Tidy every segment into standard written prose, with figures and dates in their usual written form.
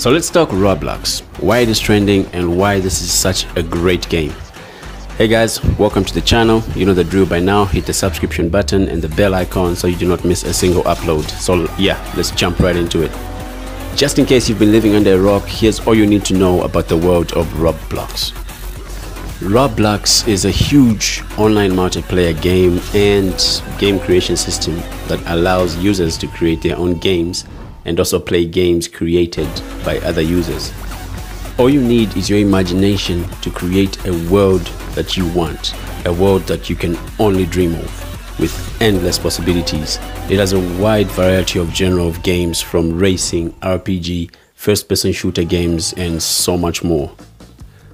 So let's talk Roblox, why it is trending and why this is such a great game. Hey guys, welcome to the channel. You know the drill by now. Hit the subscription button and the bell icon so you do not miss a single upload. So yeah, let's jump right into it. Just in case you've been living under a rock, here's all you need to know about the world of Roblox. Roblox is a huge online multiplayer game and game creation system that allows users to create their own games and also play games created by other users. All you need is your imagination to create a world that you want, a world that you can only dream of, with endless possibilities. It has a wide variety of genre of games, from racing, RPG, first-person shooter games, and so much more.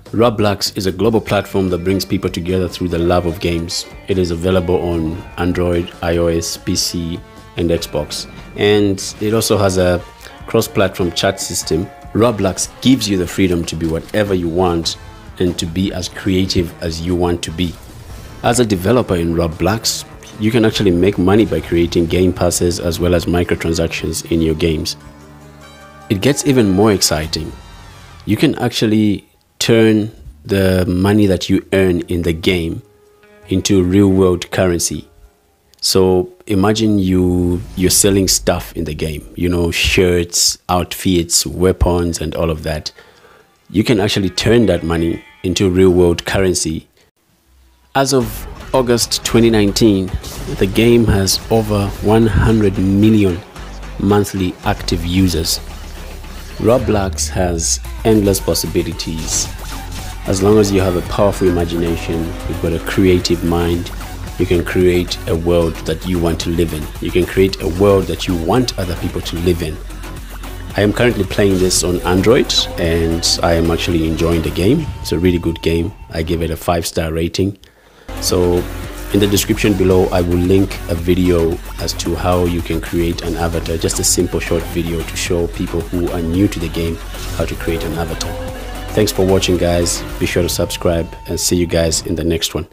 Roblox is a global platform that brings people together through the love of games. It is available on Android, iOS, PC, and Xbox. And it also has a cross-platform chat system. Roblox gives you the freedom to be whatever you want and to be as creative as you want to be. As a developer in Roblox, you can actually make money by creating game passes as well as microtransactions in your games. It gets even more exciting. You can actually turn the money that you earn in the game into real-world currency. So imagine you're selling stuff in the game, you know, shirts, outfits, weapons, and all of that. You can actually turn that money into real-world currency. As of August 2019, the game has over 100 million monthly active users. Roblox has endless possibilities. As long as you have a powerful imagination, you've got a creative mind, you can create a world that you want to live in. You can create a world that you want other people to live in. I am currently playing this on Android and I am actually enjoying the game. It's a really good game. I give it a 5-star rating. So in the description below, I will link a video as to how you can create an avatar, just a simple short video to show people who are new to the game how to create an avatar. Thanks for watching, guys. Be sure to subscribe and see you guys in the next one.